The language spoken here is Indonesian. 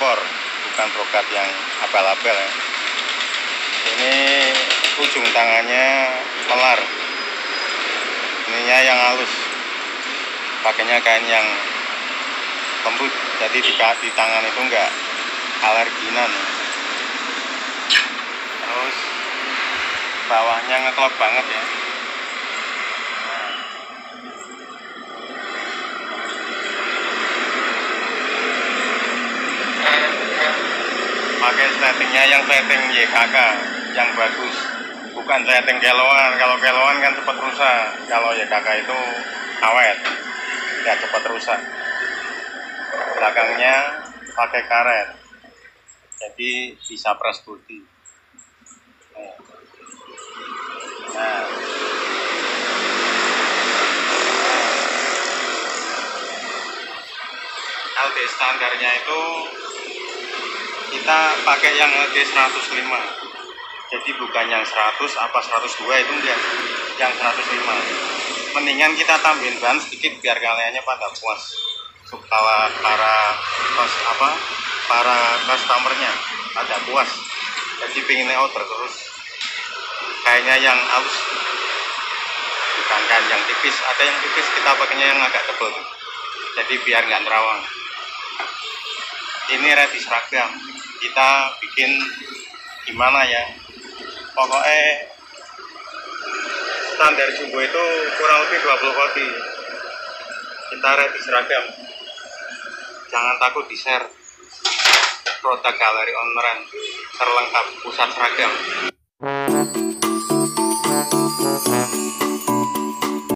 impor, bukan produk yang abal-abal ya. Ini ujung tangannya melar, ininya yang halus, pakainya kain yang lembut, jadi di tangan itu enggak alerginan. Terus bawahnya ngeklop banget ya. Pakai settingnya yang setting YKK yang bagus, bukan setting keloan. Kalau keloan kan cepat rusak, kalau YKK itu awet, ya cepat rusak. Belakangnya pakai karet, jadi bisa press body. Nah, LD standarnya itu kita pakai yang LD 105, jadi bukan yang 100 apa 102 itu enggak, yang 105. Mendingan kita tambahin bahan sedikit biar kaliannya pada puas, supaya para customernya pada puas, jadi pengen order terus. Kayaknya yang halus, bukan kain yang tipis. Ada yang tipis kita pakainya yang agak tebal, jadi biar nggak nerawang. Ini Redi Seragam, kita bikin gimana ya, pokoknya standar jumbo itu kurang lebih 20 koti. Kita Redi Seragam, jangan takut di share. Produk galeri online terlengkap, pusat seragam.